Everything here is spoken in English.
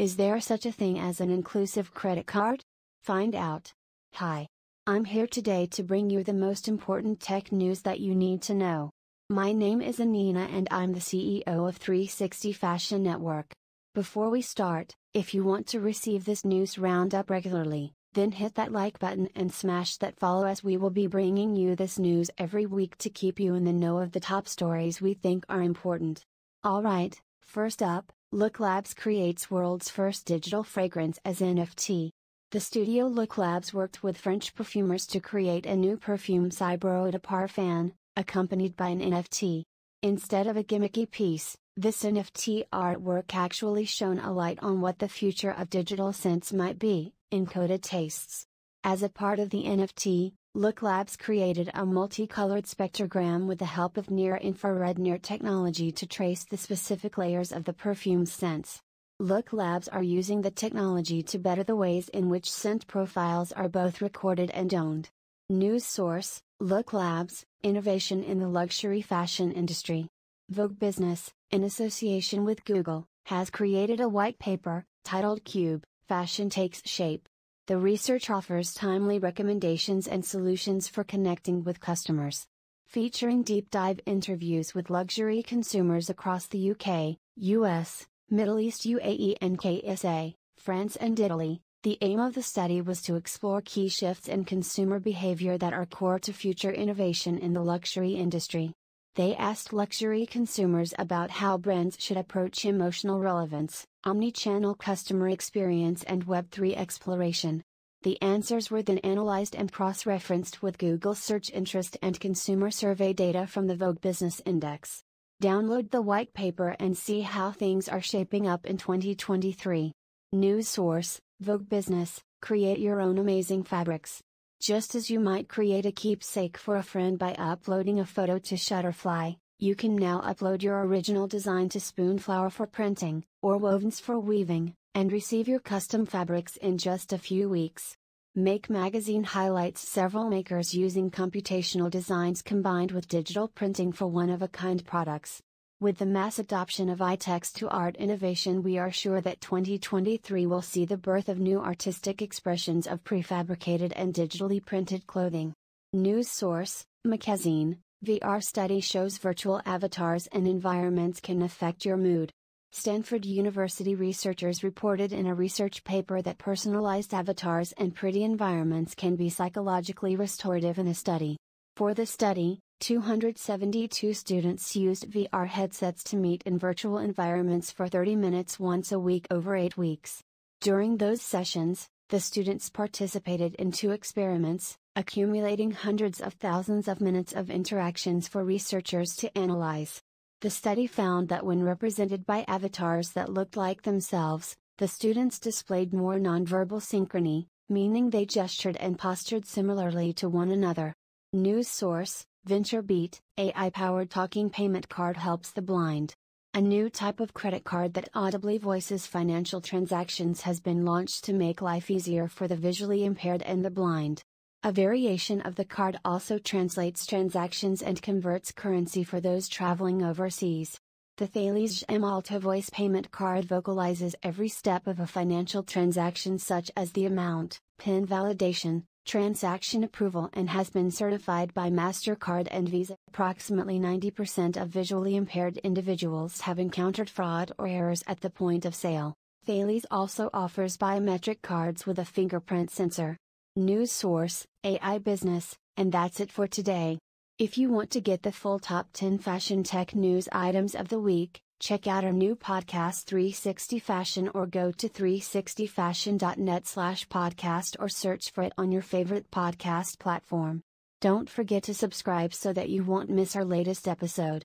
Is there such a thing as an inclusive credit card? Find out. Hi. I'm here today to bring you the most important tech news that you need to know. My name is Anina and I'm the CEO of 360 Fashion Network. Before we start, if you want to receive this news roundup regularly, then hit that like button and smash that follow, as we will be bringing you this news every week to keep you in the know of the top stories we think are important. Alright, first up, Look Labs creates world's first digital fragrance as NFT. The studio Look Labs worked with French perfumers to create a new perfume, Cyber Ode Parfan, accompanied by an NFT. Instead of a gimmicky piece, this NFT artwork actually shone a light on what the future of digital scents might be, encoded tastes. As a part of the NFT, Look Labs created a multicolored spectrogram with the help of near-infrared NIR technology to trace the specific layers of the perfume's scents. Look Labs are using the technology to better the ways in which scent profiles are both recorded and owned. News source, Look Labs, innovation in the luxury fashion industry. Vogue Business, in association with Google, has created a white paper, titled Cube: Fashion Takes Shape. The research offers timely recommendations and solutions for connecting with customers. Featuring deep dive interviews with luxury consumers across the UK, US, Middle East, UAE and KSA, France and Italy, the aim of the study was to explore key shifts in consumer behavior that are core to future innovation in the luxury industry. They asked luxury consumers about how brands should approach emotional relevance, omni-channel customer experience and Web3 exploration. The answers were then analyzed and cross-referenced with Google search interest and consumer survey data from the Vogue Business Index. Download the white paper and see how things are shaping up in 2023. News source, Vogue Business, create your own amazing fabrics. Just as you might create a keepsake for a friend by uploading a photo to Shutterfly, you can now upload your original design to Spoonflower for printing, or Wovens for weaving, and receive your custom fabrics in just a few weeks. Make Magazine highlights several makers using computational designs combined with digital printing for one-of-a-kind products. With the mass adoption of iText to art innovation, we are sure that 2023 will see the birth of new artistic expressions of prefabricated and digitally printed clothing. News source, Make Magazine. VR study shows virtual avatars and environments can affect your mood. Stanford University researchers reported in a research paper that personalized avatars and pretty environments can be psychologically restorative in a study. For the study, 272 students used VR headsets to meet in virtual environments for 30 minutes once a week over 8 weeks. During those sessions, the students participated in 2 experiments, accumulating hundreds of thousands of minutes of interactions for researchers to analyze. The study found that when represented by avatars that looked like themselves, the students displayed more nonverbal synchrony, meaning they gestured and postured similarly to one another. News source, VentureBeat, AI-powered talking payment card helps the blind. A new type of credit card that audibly voices financial transactions has been launched to make life easier for the visually impaired and the blind. A variation of the card also translates transactions and converts currency for those traveling overseas. The Thales Gemalto voice payment card vocalizes every step of a financial transaction, such as the amount, PIN validation, transaction approval, and has been certified by MasterCard and Visa. Approximately 90% of visually impaired individuals have encountered fraud or errors at the point of sale. Thales also offers biometric cards with a fingerprint sensor. News source, AI Business, and that's it for today. If you want to get the full top 10 fashion tech news items of the week, check out our new podcast 360 Fashion, or go to 360fashion.net/podcast or search for it on your favorite podcast platform. Don't forget to subscribe so that you won't miss our latest episode.